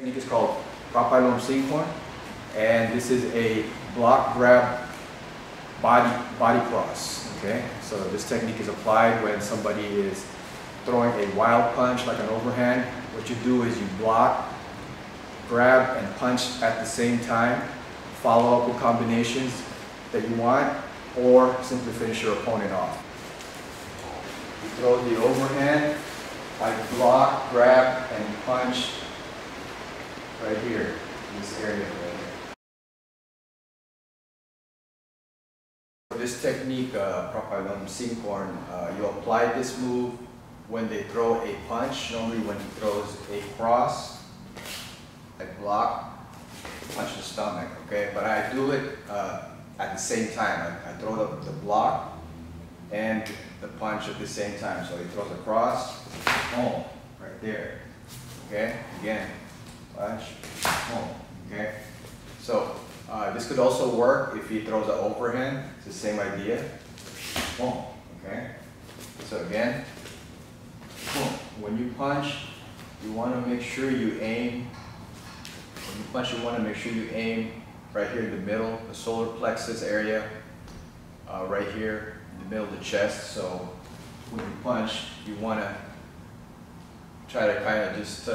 It's called Pap Pai Lom Sink Hor, and this is a block grab body cross. Okay, so this technique is applied when somebody is throwing a wild punch like an overhand. What you do is you block, grab, and punch at the same time. Follow up with combinations that you want, or simply finish your opponent off. You throw the overhand, like block, grab, and punch. Right here, in this area right here. For this technique, Pap Pai Lom Sink Hor, you apply this move when they throw a punch, normally when he throws a cross, like block, punch the stomach, okay? But I do it at the same time. I throw the block and the punch at the same time. So he throws a cross, boom, right there, okay? Again. Punch, boom, okay? So this could also work if he throws an overhand. It's the same idea. Boom, okay? So again, boom. When you punch, you want to make sure you aim. When you punch, you want to make sure you aim right here in the middle, the solar plexus area, right here in the middle of the chest. So when you punch, you want to try to kind of just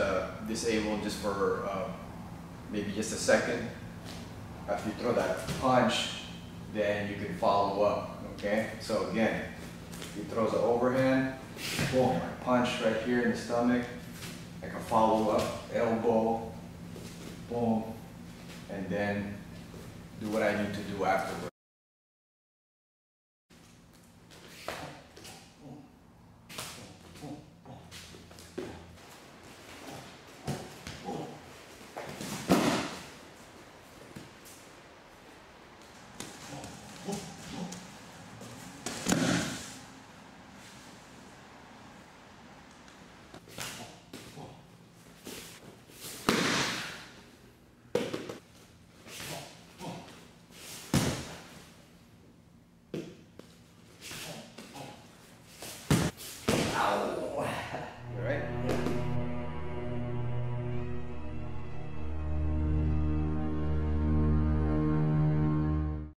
disable just for maybe just a second. After you throw that punch, then you can follow up, okay? So again, he throws the overhand, boom, punch right here in the stomach, like a follow-up, elbow, boom, and then do what I need to do afterwards. All right.